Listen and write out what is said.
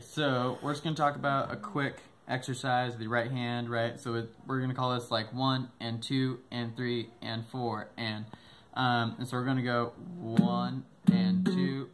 Alright, so we're just going to talk about a quick exercise, the right hand, right? So we're going to call this like 1 and 2 and 3 and 4 and so we're going to go 1 and 2